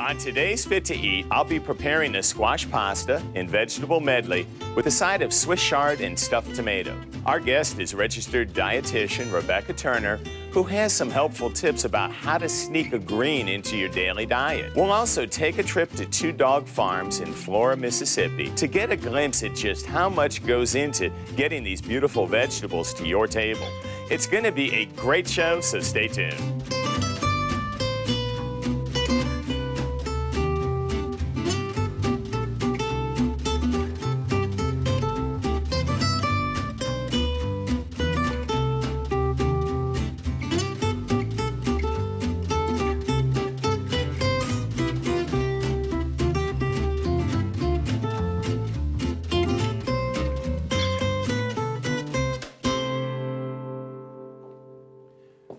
On today's Fit to Eat, I'll be preparing a squash pasta and vegetable medley with a side of Swiss chard and stuffed tomato. Our guest is registered dietitian Rebecca Turner, who has some helpful tips about how to sneak a green into your daily diet. We'll also take a trip to Two Dog Farms in Flora, Mississippi to get a glimpse at just how much goes into getting these beautiful vegetables to your table. It's going to be a great show, so stay tuned.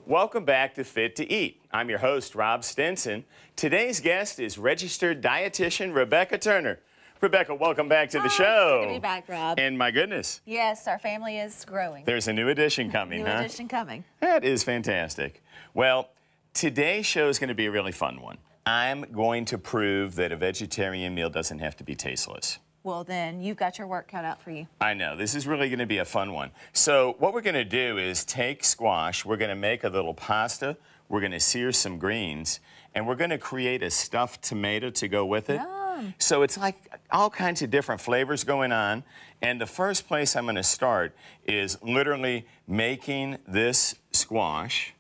Welcome back to Fit to Eat. I'm your host, Rob Stinson. Today's guest is registered dietitian Rebecca Turner. Rebecca, welcome back to the show. It's good to be back, Rob. And my goodness. Yes, our family is growing. There's a new edition coming, huh? New edition coming. That is fantastic. Well, today's show is going to be a really fun one. I'm going to prove that a vegetarian meal doesn't have to be tasteless. Well, then, you've got your work cut out for you. I know. This is really going to be a fun one. So what we're going to do is take squash, we're going to make a little pasta, we're going to sear some greens, and we're going to create a stuffed tomato to go with it. Yum. So it's like all kinds of different flavors going on. And the first place I'm going to start is literally making this squash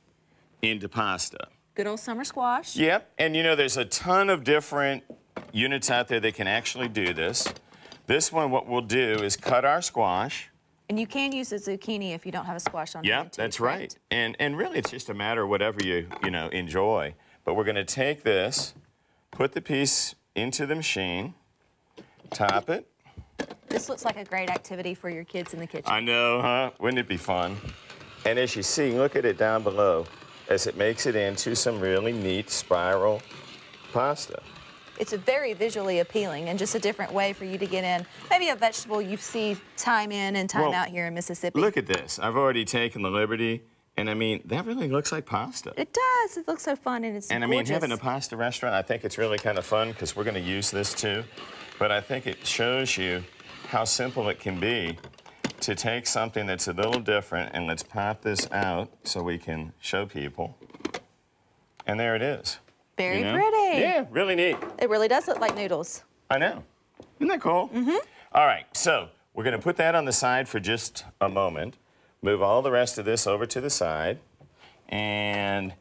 into pasta. Good old summer squash. Yep. And, you know, there's a ton of different units out there that can actually do this. This one, what we'll do is cut our squash. And you can use a zucchini if you don't have a squash on hand. Yeah, that's right. And really, it's just a matter of whatever you enjoy. But we're going to take this, put the piece into the machine, top it. This looks like a great activity for your kids in the kitchen. I know, huh? Wouldn't it be fun? And as you see, look at it down below as it makes it into some really neat spiral pasta. It's a very visually appealing and just a different way for you to get in maybe a vegetable you see time in and time out here in Mississippi. Look at this. I've already taken the liberty, and I mean, that really looks like pasta. It does. It looks so fun, and it's gorgeous. I mean, having a pasta restaurant, I think it's really kind of fun because we're going to use this too. But I think it shows you how simple it can be to take something that's a little different, and let's pop this out so we can show people. And there it is. Very pretty. Yeah, really neat. It really does look like noodles. I know. Isn't that cool? Mm-hmm. All right, so we're going to put that on the side for just a moment. Move all the rest of this over to the side. And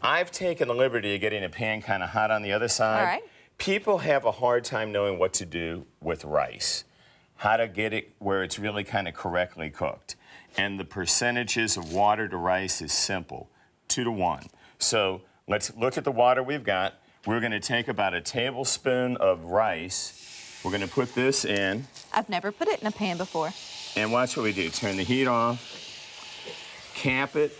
I've taken the liberty of getting a pan kind of hot on the other side. All right. People have a hard time knowing what to do with rice, how to get it where it's really kind of correctly cooked. And the percentages of water to rice is simple, 2 to 1. So let's look at the water we've got. We're going to take about a tablespoon of rice. We're going to put this in. I've never put it in a pan before. And watch what we do. Turn the heat off, cap it,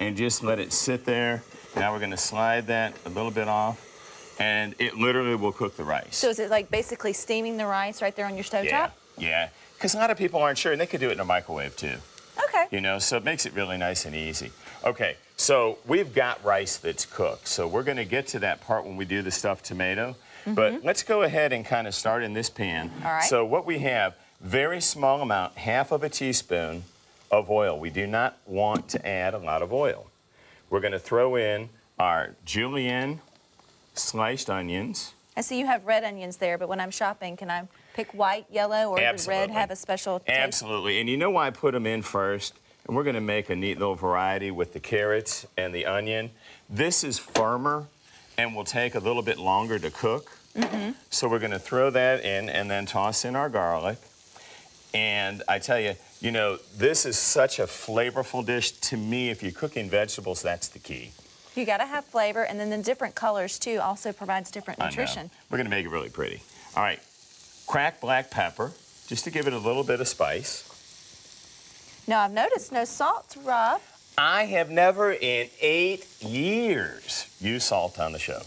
and just let it sit there. Now we're going to slide that a little bit off, and it literally will cook the rice. So is it like basically steaming the rice right there on your stovetop? Yeah, yeah. Because a lot of people aren't sure, and they could do it in a microwave too. Okay. You know, so it makes it really nice and easy. Okay. So we've got rice that's cooked, so we're going to get to that part when we do the stuffed tomato. Mm-hmm. But let's go ahead and kind of start in this pan. All right. So what we have, very small amount, half of a teaspoon of oil. We do not want to add a lot of oil. We're going to throw in our julienne sliced onions. I see you have red onions there, but when I'm shopping, can I pick white, yellow, or does red have a special taste? Absolutely. And you know why I put them in first? And we're going to make a neat little variety with the carrots and the onion. This is firmer and will take a little bit longer to cook. Mm-hmm. So we're going to throw that in and then toss in our garlic. And I tell you, you know, this is such a flavorful dish. To me, if you're cooking vegetables, that's the key. You got to have flavor, and then the different colors, too, also provides different nutrition. We're going to make it really pretty. All right, cracked black pepper, just to give it a little bit of spice. Now, I've noticed no salt, Rob. I have never in 8 years used salt on the show.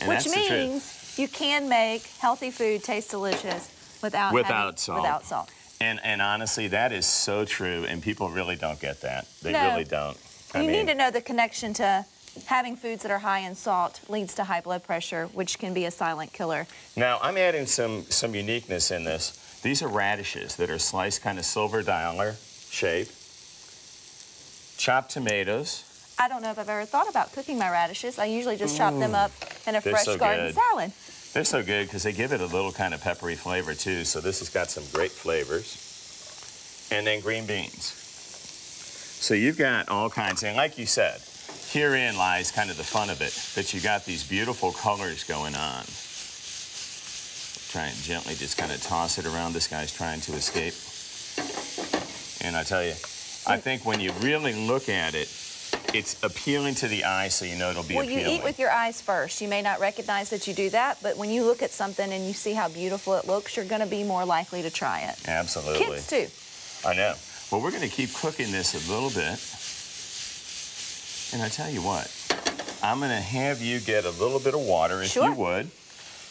And which means you can make healthy food taste delicious without salt. And honestly, that is so true, and people really don't get that. They really don't. You need to know the connection to having foods that are high in salt leads to high blood pressure, which can be a silent killer. Now, I'm adding some uniqueness in this. These are radishes that are sliced kind of silver dollar shape. Chopped tomatoes. I don't know if I've ever thought about cooking my radishes. I usually just chop them up in a fresh garden salad. They're so good because they give it a little kind of peppery flavor, too, so this has got some great flavors. And then green beans. So you've got all kinds, and like you said, herein lies kind of the fun of it, that you got these beautiful colors going on. Try and gently just kind of toss it around. This guy's trying to escape. And I tell you, I think when you really look at it, it's appealing to the eye, so you know it'll be appealing. Well, you eat with your eyes first. You may not recognize that you do that, but when you look at something and you see how beautiful it looks, you're going to be more likely to try it. Absolutely. Kids, too. I know. Well, we're going to keep cooking this a little bit. And I tell you what, I'm going to have you get a little bit of water, if you would,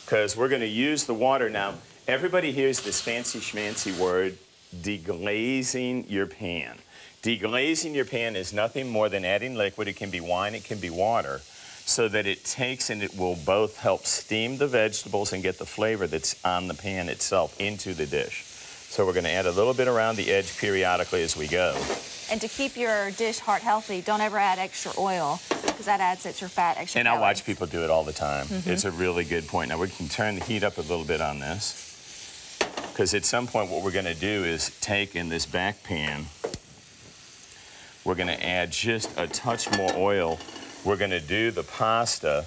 because we're going to use the water now. Everybody hears this fancy schmancy word, deglazing your pan. Deglazing your pan is nothing more than adding liquid. It can be wine, it can be water, so that it takes and it will both help steam the vegetables and get the flavor that's on the pan itself into the dish. So we're going to add a little bit around the edge periodically as we go. And to keep your dish heart healthy, don't ever add extra oil, because that adds extra fat, extra calories. And I watch people do it all the time. It's a really good point. Now we can turn the heat up a little bit on this, because at some point what we're going to do is take in this back pan, we're going to add just a touch more oil. We're going to do the pasta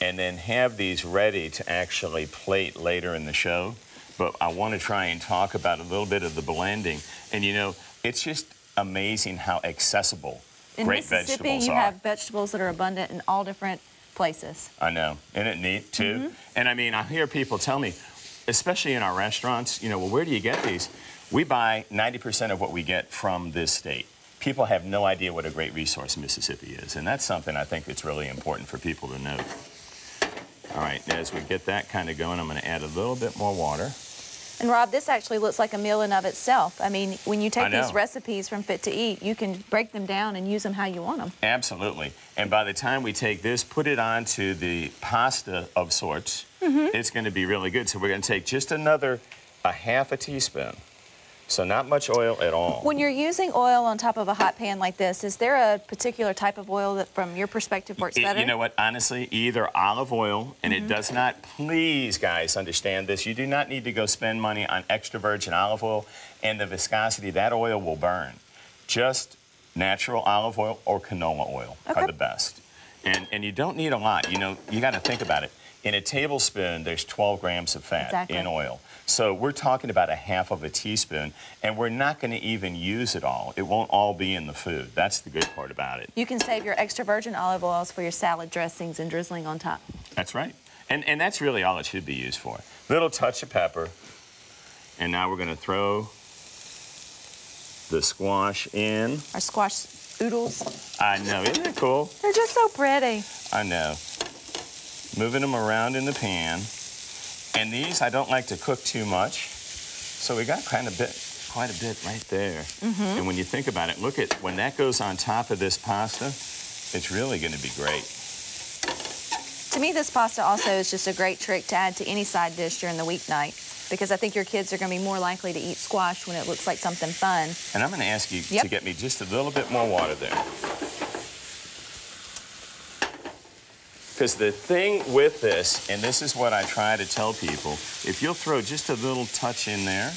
and then have these ready to actually plate later in the show. But I want to try and talk about a little bit of the blending. And, you know, it's just amazing how accessible great vegetables are. In Mississippi, you have vegetables that are abundant in all different places. I know. Isn't it neat, too? And, I mean, I hear people tell me, especially in our restaurants, you know, well, where do you get these? We buy 90% of what we get from this state. People have no idea what a great resource Mississippi is, and that's something I think that's really important for people to know. All right, as we get that kind of going, I'm going to add a little bit more water. And, Rob, this actually looks like a meal in of itself. I mean, when you take these recipes from Fit to Eat, you can break them down and use them how you want them. Absolutely. And by the time we take this, put it onto the pasta of sorts, it's going to be really good. So we're going to take just another ½ a teaspoon. So not much oil at all. When you're using oil on top of a hot pan like this, is there a particular type of oil that from your perspective works better? You know what, honestly, either olive oil, and it does not, please guys understand this, you do not need to go spend money on extra virgin olive oil and the viscosity, that oil will burn. Just natural olive oil or canola oil are the best. And you don't need a lot, you know, you gotta think about it. In a tablespoon, there's 12 grams of fat in oil. So we're talking about ½ of a teaspoon, and we're not going to even use it all. It won't all be in the food. That's the good part about it. You can save your extra virgin olive oils for your salad dressings and drizzling on top. That's right. And that's really all it should be used for. Little touch of pepper. And now we're going to throw the squash in. Our squash oodles. I know. Isn't it cool? They're just so pretty. I know. Moving them around in the pan. And these I don't like to cook too much. So we got quite a bit right there. And when you think about it, look at when that goes on top of this pasta, it's really going to be great. To me, this pasta also is just a great trick to add to any side dish during the weeknight, because I think your kids are going to be more likely to eat squash when it looks like something fun. And I'm going to ask you to get me just a little bit more water there. Because the thing with this, and this is what I try to tell people, if you'll throw just a little touch in there,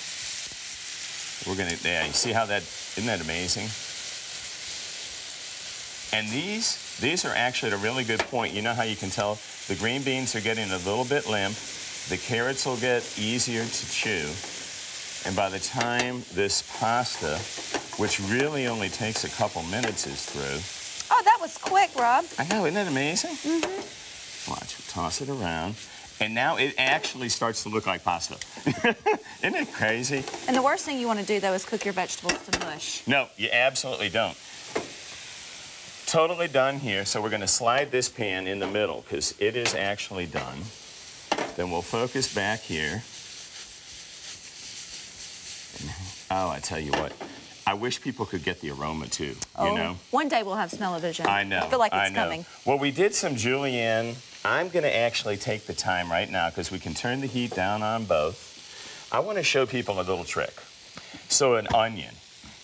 we're going to, you see how that, isn't that amazing? And these are actually at a really good point. You know how you can tell the green beans are getting a little bit limp, the carrots will get easier to chew, and by the time this pasta, which really only takes a couple minutes, is through, oh, that was quick, Rob. I know, isn't that amazing? Watch, we'll toss it around. And now it actually starts to look like pasta. Isn't it crazy? And the worst thing you want to do, though, is cook your vegetables to mush. No, you absolutely don't. Totally done here, so we're going to slide this pan in the middle, because it is actually done. Then we'll focus back here. Oh, I tell you what. I wish people could get the aroma too, you know? One day we'll have smell-o-vision. I know. I feel like it's coming. Well, we did some julienne. I'm gonna actually take the time right now because we can turn the heat down on both. I wanna show people a little trick. So an onion.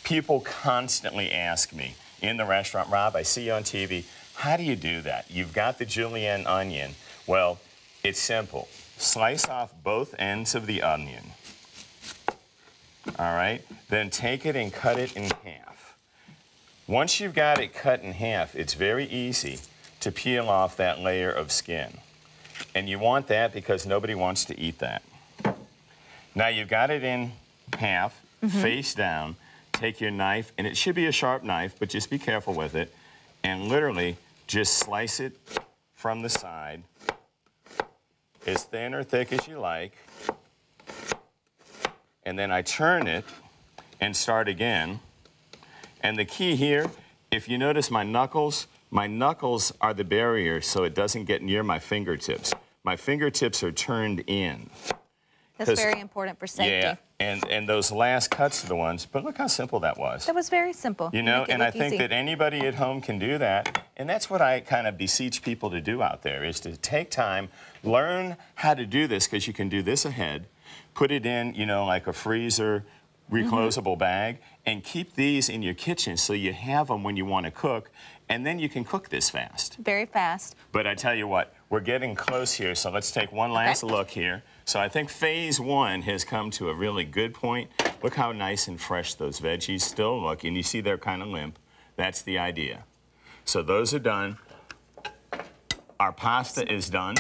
People constantly ask me in the restaurant, Rob, I see you on TV, how do you do that? You've got the julienne onion. Well, it's simple. Slice off both ends of the onion. All right, then take it and cut it in half. Once you've got it cut in half, it's very easy to peel off that layer of skin. And you want that because nobody wants to eat that. Now you've got it in half, face down, take your knife, and it should be a sharp knife, but just be careful with it, and literally just slice it from the side, as thin or thick as you like. And then I turn it and start again. And the key here, if you notice my knuckles are the barrier so it doesn't get near my fingertips. My fingertips are turned in. That's very important for safety. Yeah, and those last cuts are the ones, but look how simple that was. That was very simple. You know, and I think that anybody at home can do that. And that's what I kind of beseech people to do out there, is to take time, learn how to do this, because you can do this ahead. Put it in, you know, like a freezer, reclosable bag, and keep these in your kitchen so you have them when you want to cook, and then you can cook this fast. Very fast. But I tell you what, we're getting close here, so let's take one last look here. So I think phase one has come to a really good point. Look how nice and fresh those veggies still look, and you see they're kind of limp. That's the idea. So those are done. Our pasta is done.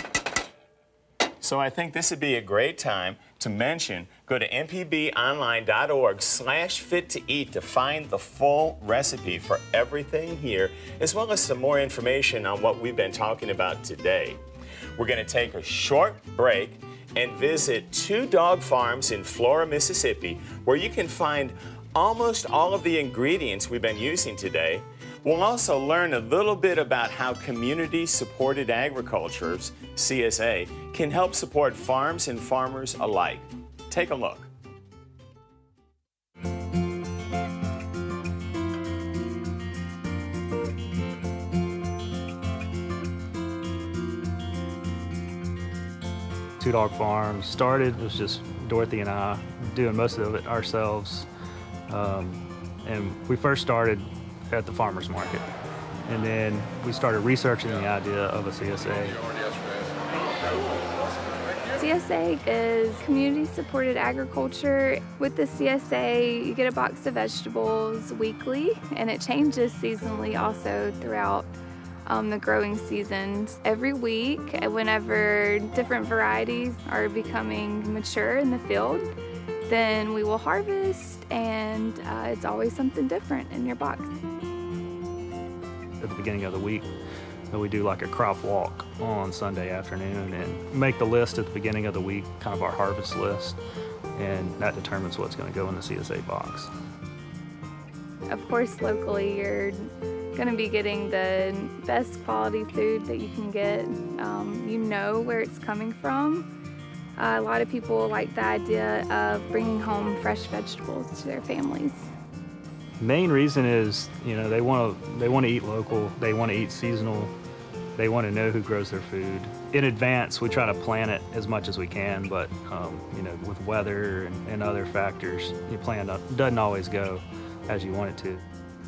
So I think this would be a great time to mention, go to mpbonline.org/fit-to-eat to find the full recipe for everything here, as well as some more information on what we've been talking about today. We're going to take a short break and visit Two Dog Farms in Flora, Mississippi, where you can find almost all of the ingredients we've been using today. We'll also learn a little bit about how community-supported agriculture, CSA, can help support farms and farmers alike. Take a look. Two Dog Farms started, it was just Dorothy and I doing most of it ourselves. And we first started at the farmer's market. And then we started researching the idea of a CSA. CSA is community-supported agriculture. With the CSA, you get a box of vegetables weekly, and it changes seasonally also throughout the growing seasons. Every week, whenever different varieties are becoming mature in the field, then we will harvest, and it's always something different in your box. At the beginning of the week, we do like a crop walk on Sunday afternoon and make the list at the beginning of the week, kind of our harvest list, and that determines what's going to go in the CSA box. Of course, locally, you're going to be getting the best quality food that you can get. You know where it's coming from. A lot of people like the idea of bringing home fresh vegetables to their families. Main reason is, you know, they want to eat local, they want to eat seasonal, they want to know who grows their food. In advance, we try to plan it as much as we can, but you know, with weather and other factors, your plan doesn't always go as you want it to.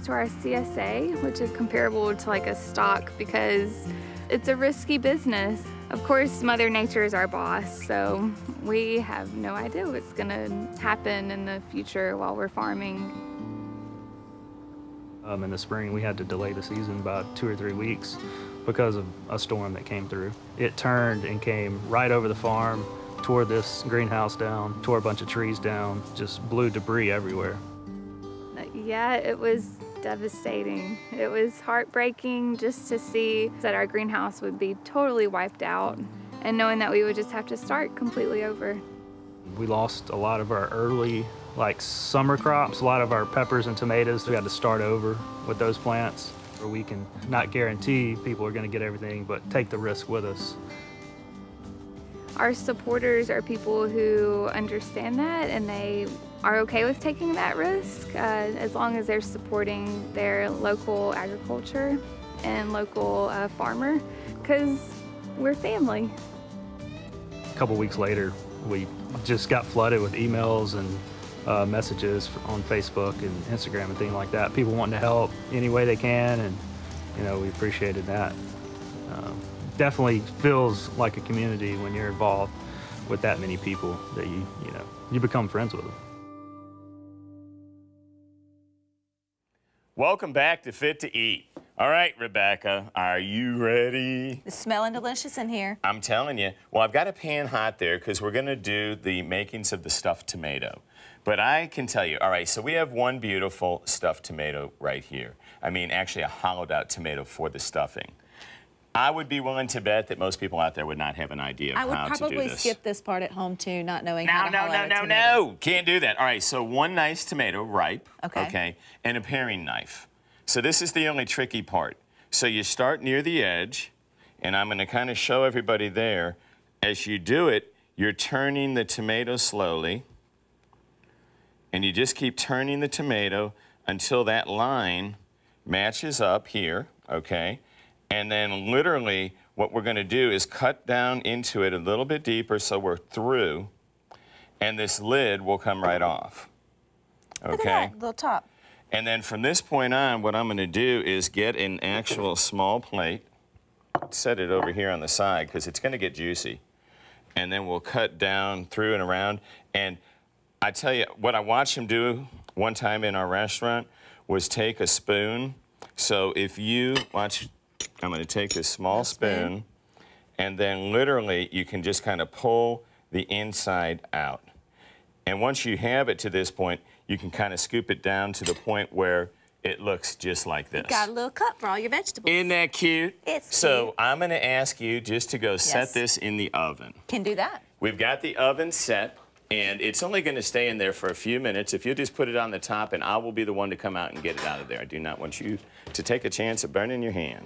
To our CSA, which is comparable to like a stock, because it's a risky business. Of course, Mother Nature is our boss, so we have no idea what's gonna happen in the future while we're farming. In the spring, we had to delay the season by 2 or 3 weeks because of a storm that came through. It turned and came right over the farm, tore this greenhouse down, tore a bunch of trees down, just blew debris everywhere. Yeah, it was devastating. It was heartbreaking just to see that our greenhouse would be totally wiped out and knowing that we would just have to start completely over. We lost a lot of our early, like, summer crops, a lot of our peppers and tomatoes. We had to start over with those plants, where we can not guarantee people are going to get everything, but take the risk with us. Our supporters are people who understand that, and they are okay with taking that risk as long as they're supporting their local agriculture and local farmer, because we're family. A couple weeks later, we just got flooded with emails and messages on Facebook and Instagram and things like that. People wanting to help any way they can, and you know, we appreciated that. Definitely feels like a community when you're involved with that many people that you become friends with them. Welcome back to Fit to Eat. All right, Rebecca, are you ready? It's smelling delicious in here. I'm telling you. Well, I've got a pan hot there because we're going to do the makings of the stuffed tomato. But I can tell you, all right, so we have one beautiful stuffed tomato right here. I mean, actually a hollowed out tomato for the stuffing. I would be willing to bet that most people out there would not have an idea of how to do this. I would probably skip this part at home, too, not knowing how to hollow out a tomato. No. Can't do that. All right, so one nice tomato, ripe, okay, and a paring knife. So this is the only tricky part. So you start near the edge, and I'm going to kind of show everybody there. As you do it, you're turning the tomato slowly, and you just keep turning the tomato until that line matches up here, okay? And then literally what we're going to do is cut down into it a little bit deeper so we're through, and this lid will come right off. Okay? Look at that little top. And then from this point on, what I'm going to do is get an actual small plate, set it over here on the side because it's going to get juicy, and then we'll cut down through and around. And I tell you, what I watched him do one time in our restaurant was take a spoon. So if you watch, I'm going to take this small spoon, and then literally you can just kind of pull the inside out. And once you have it to this point, you can kind of scoop it down to the point where it looks just like this. You got a little cup for all your vegetables. Isn't that cute? It's cute. So I'm going to ask you just to go set this in the oven. Can do that. We've got the oven set, and it's only going to stay in there for a few minutes. If you'll just put it on the top, and I will be the one to come out and get it out of there. I do not want you to take a chance of burning your hand.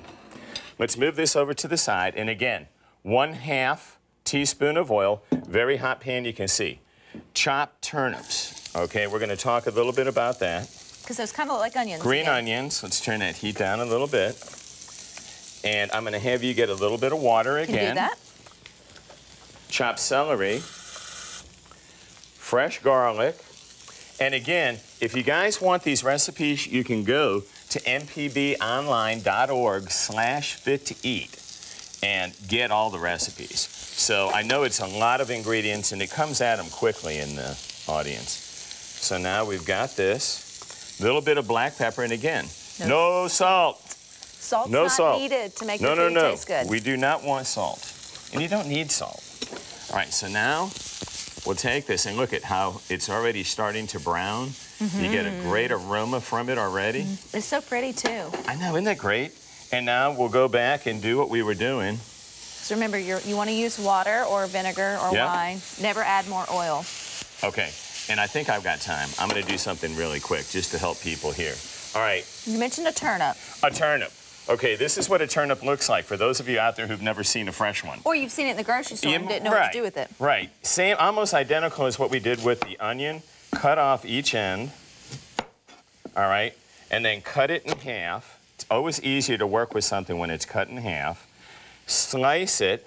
Let's move this over to the side, and again, 1/2 teaspoon of oil, very hot pan you can see. Chopped turnips, okay, we're going to talk a little bit about that. Because those kind of look like onions. Green onions, let's turn that heat down a little bit. And I'm going to have you get a little bit of water again. Can you do that? Chopped celery, fresh garlic, and again, if you guys want these recipes, you can go to mpbonline.org/fit-to-eat and get all the recipes. So I know it's a lot of ingredients, and it comes at them quickly in the audience. So now we've got this little bit of black pepper, and again, no salt. Salt's not needed to make the food taste good. We do not want salt, and you don't need salt. All right, so now we'll take this, and look at how it's already starting to brown. Mm-hmm. You get a great aroma from it already. It's so pretty, too. I know, isn't that great? And now we'll go back and do what we were doing. So remember, you want to use water or vinegar or wine. Never add more oil. Okay, and I think I've got time. I'm going to do something really quick just to help people here. All right. You mentioned a turnip. A turnip. Okay, this is what a turnip looks like for those of you out there who've never seen a fresh one. Or you've seen it in the grocery store and didn't know what to do with it. Right. Same, almost identical as what we did with the onion. Cut off each end, all right, and then cut it in half. It's always easier to work with something when it's cut in half. Slice it.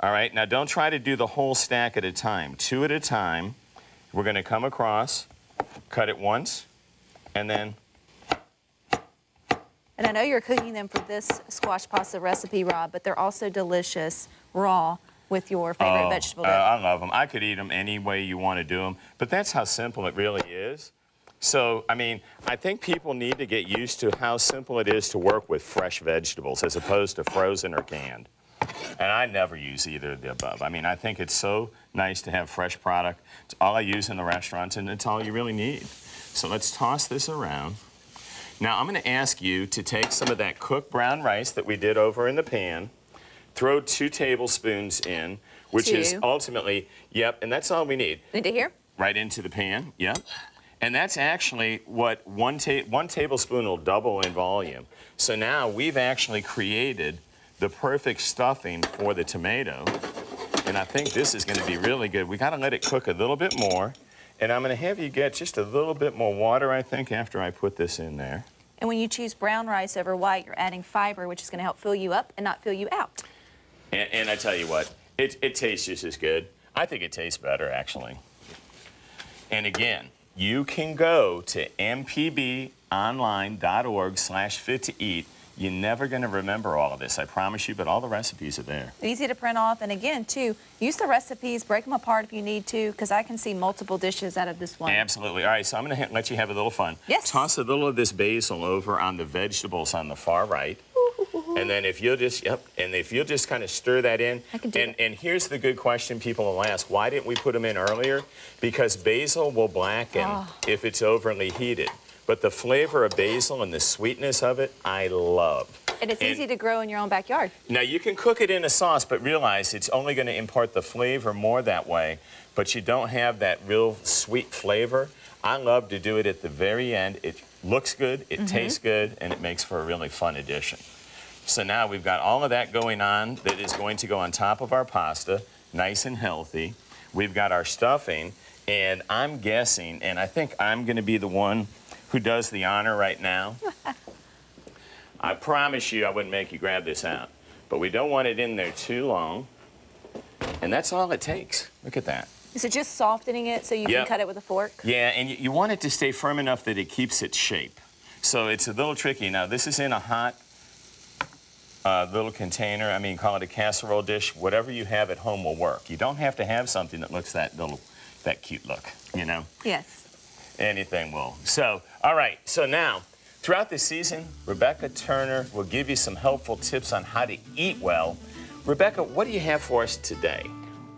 All right, now don't try to do the whole stack at a time. Two at a time. We're going to come across, cut it once. And then, and I know you're cooking them for this squash pasta recipe, Rob, but they're also delicious raw with your favorite vegetable. I love them. I could eat them any way you want to do them, but that's how simple it really is. So, I mean, I think people need to get used to how simple it is to work with fresh vegetables as opposed to frozen or canned. And I never use either of the above. I mean, I think it's so nice to have fresh product. It's all I use in the restaurants, and it's all you really need. So let's toss this around. Now I'm going to ask you to take some of that cooked brown rice that we did over in the pan, throw 2 tablespoons in, which is ultimately, and that's all we need. Into here? Right into the pan, And that's actually what one tablespoon will double in volume. So now we've actually created the perfect stuffing for the tomato. And I think this is gonna be really good. We gotta let it cook a little bit more. And I'm gonna have you get just a little bit more water, I think, after I put this in there. And when you choose brown rice over white, you're adding fiber, which is gonna help fill you up and not fill you out. And I tell you what, it tastes just as good. I think it tastes better, actually. And again, you can go to mpbonline.org/fit-to-eat. You're never going to remember all of this, I promise you, but all the recipes are there. Easy to print off, and again, too, use the recipes, break them apart if you need to, because I can see multiple dishes out of this one. Absolutely. All right, so I'm going to let you have a little fun. Yes. Toss a little of this basil over on the vegetables on the far right. And then if you'll just, yep, and if you'll just kind of stir that in. I can do that. And here's the good question people will ask, why didn't we put them in earlier? Because basil will blacken if it's overly heated. But the flavor of basil and the sweetness of it, I love. And it's easy to grow in your own backyard. Now, you can cook it in a sauce, but realize it's only going to impart the flavor more that way, but you don't have that real sweet flavor. I love to do it at the very end. It looks good, it tastes good, and it makes for a really fun addition. So now we've got all of that going on that is going to go on top of our pasta, nice and healthy. We've got our stuffing, and I'm guessing, and I think I'm going to be the one who does the honor right now. I promise you I wouldn't make you grab this out, but we don't want it in there too long, and that's all it takes. Look at that. Is it just softening it so you can cut it with a fork? Yeah, and you want it to stay firm enough that it keeps its shape. So it's a little tricky. Now, this is in a hot little container, I mean, call it a casserole dish, whatever you have at home will work. You don't have to have something that looks that cute look, you know? Yes. Anything will. So, all right, so now, throughout the season, Rebecca Turner will give you some helpful tips on how to eat well. Rebecca, what do you have for us today?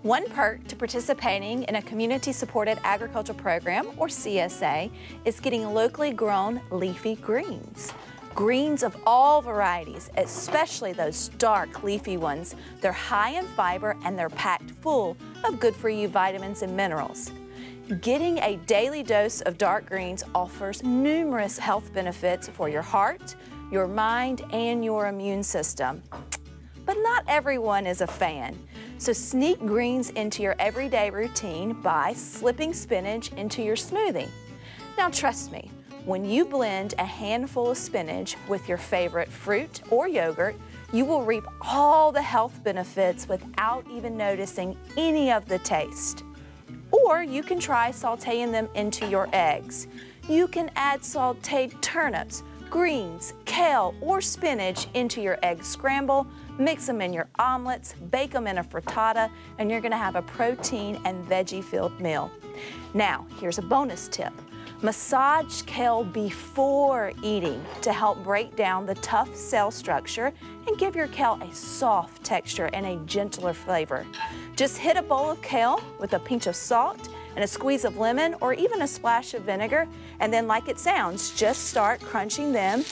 One perk to participating in a community-supported agriculture program, or CSA, is getting locally grown leafy greens. Greens of all varieties, especially those dark leafy ones. They're high in fiber and they're packed full of good-for-you vitamins and minerals. Getting a daily dose of dark greens offers numerous health benefits for your heart, your mind, and your immune system. But not everyone is a fan. So sneak greens into your everyday routine by slipping spinach into your smoothie. Now trust me, when you blend a handful of spinach with your favorite fruit or yogurt, you will reap all the health benefits without even noticing any of the taste. Or you can try sauteing them into your eggs. You can add sauteed turnips, greens, kale, or spinach into your egg scramble, mix them in your omelets, bake them in a frittata, and you're gonna have a protein and veggie-filled meal. Now, here's a bonus tip. Massage kale before eating to help break down the tough cell structure and give your kale a soft texture and a gentler flavor. Just hit a bowl of kale with a pinch of salt and a squeeze of lemon or even a splash of vinegar, and then like it sounds, just start crunching them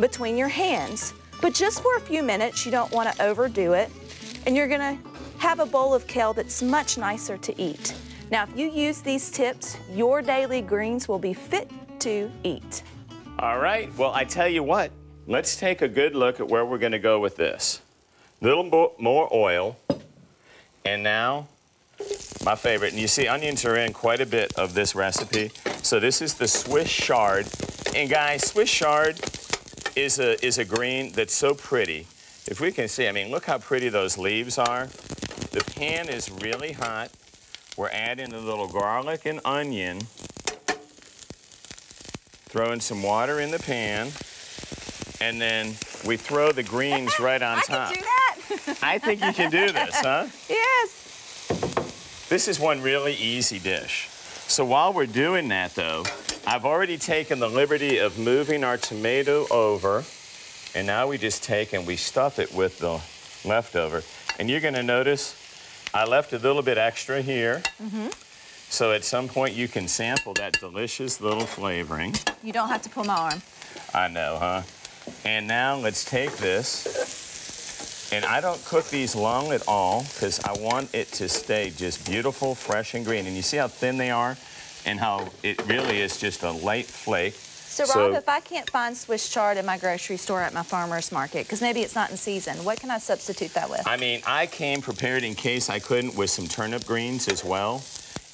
between your hands. But just for a few minutes, you don't want to overdo it, and you're gonna have a bowl of kale that's much nicer to eat. Now, if you use these tips, your daily greens will be fit to eat. All right, well, I tell you what, let's take a good look at where we're gonna go with this. A little more oil, and now, my favorite, and you see onions are in quite a bit of this recipe. So this is the Swiss chard, and guys, Swiss chard is a green that's so pretty. If we can see, I mean, look how pretty those leaves are. The pan is really hot. We're adding a little garlic and onion, throwing some water in the pan, and then we throw the greens right on top. I can do that. I think you can do this, huh? Yes. This is one really easy dish. So while we're doing that, though, I've already taken the liberty of moving our tomato over, and now we just take and we stuff it with the leftover. And you're gonna notice I left a little bit extra here, so at some point you can sample that delicious little flavoring. You don't have to pull my arm. I know, huh? And now let's take this, and I don't cook these long at all because I want it to stay just beautiful, fresh, and green. And you see how thin they are and how it really is just a light flake. So, Rob, if I can't find Swiss chard in my grocery store at my farmer's market, because maybe it's not in season, what can I substitute that with? I mean, I came prepared in case I couldn't with some turnip greens as well.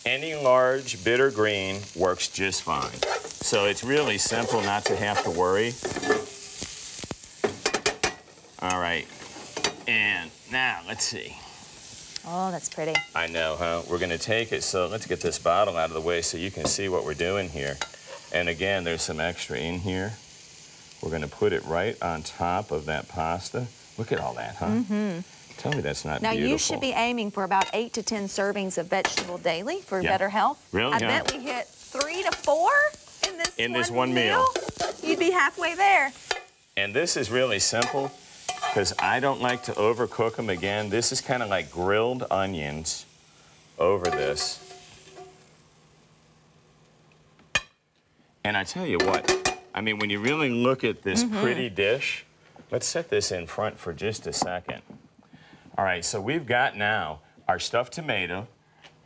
Any large bitter green works just fine. So it's really simple, not to have to worry. All right, and now let's see. Oh, that's pretty. I know, huh? We're gonna take it, so let's get this bottle out of the way so you can see what we're doing here. And again, there's some extra in here. We're gonna put it right on top of that pasta. Look at all that, huh? Mm-hmm. Tell me that's not beautiful. Now, you should be aiming for about 8 to 10 servings of vegetable daily for better health. Really? I bet we hit 3 to 4 in this one meal. You'd be halfway there. And this is really simple because I don't like to overcook them again. This is kind of like grilled onions over this. And I tell you what, I mean, when you really look at this pretty dish, let's set this in front for just a second. All right, so we've got now our stuffed tomato,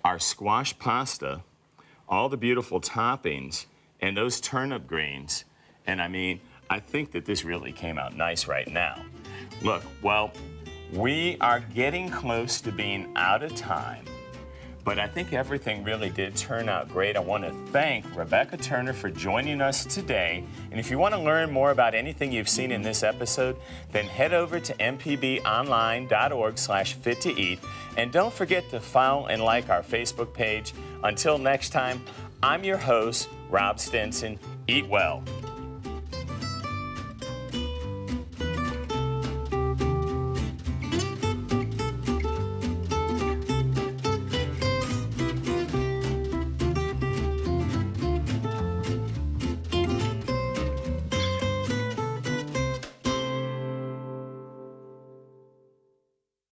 our squash pasta, all the beautiful toppings, and those turnip greens. And I mean, I think that this really came out nice right now. Look, well, we are getting close to being out of time, but I think everything really did turn out great. I want to thank Rebecca Turner for joining us today. And if you want to learn more about anything you've seen in this episode, then head over to mpbonline.org/fit-to-eat. And don't forget to follow and like our Facebook page. Until next time, I'm your host, Rob Stinson. Eat well.